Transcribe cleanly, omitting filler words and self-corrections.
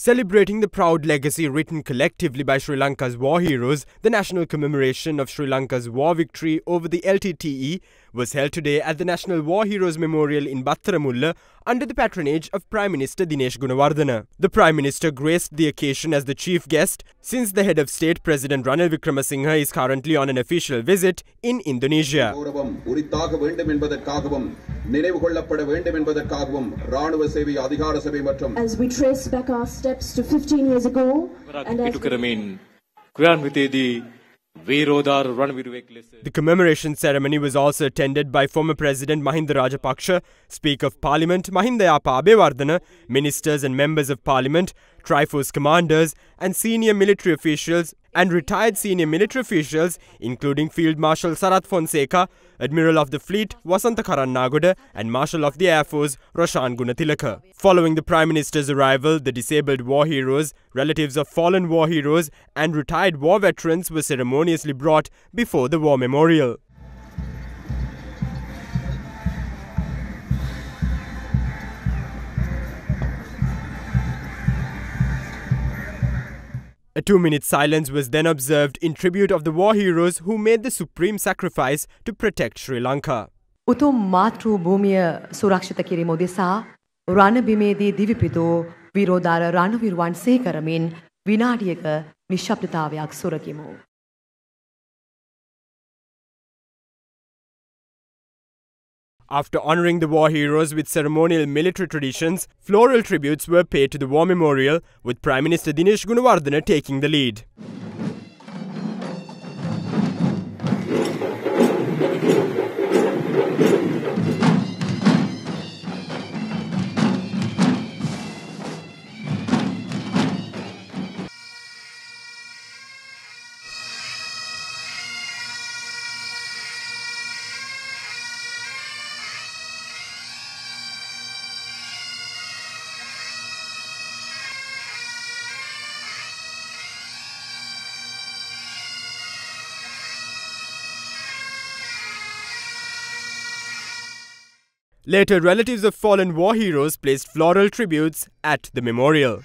Celebrating the proud legacy written collectively by Sri Lanka's war heroes, the national commemoration of Sri Lanka's war victory over the LTTE was held today at the National War Heroes Memorial in Battaramulla under the patronage of Prime Minister Dinesh Gunawardena. The Prime Minister graced the occasion as the chief guest since the head of state, President Ranil Vikramasinghe, is currently on an official visit in Indonesia. As we trace back our steps to 15 years ago, and the commemoration ceremony was also attended by former President Mahinda Rajapaksa, Speaker of Parliament Mahinda Yapa Abewardhana, Ministers and Members of Parliament, Triforce Commanders and senior military officials and retired senior military officials including Field Marshal Sarath Fonseca, Admiral of the Fleet Vasanthakharan Nagoda and Marshal of the Air Force Roshan Gunatilaka. Following the Prime Minister's arrival, the disabled war heroes, relatives of fallen war heroes and retired war veterans were ceremoniously brought before the war memorial. A 2-minute silence was then observed in tribute of the war heroes who made the supreme sacrifice to protect Sri Lanka. After honouring the war heroes with ceremonial military traditions, floral tributes were paid to the war memorial, with Prime Minister Dinesh Gunawardena taking the lead. Later, relatives of fallen war heroes placed floral tributes at the memorial.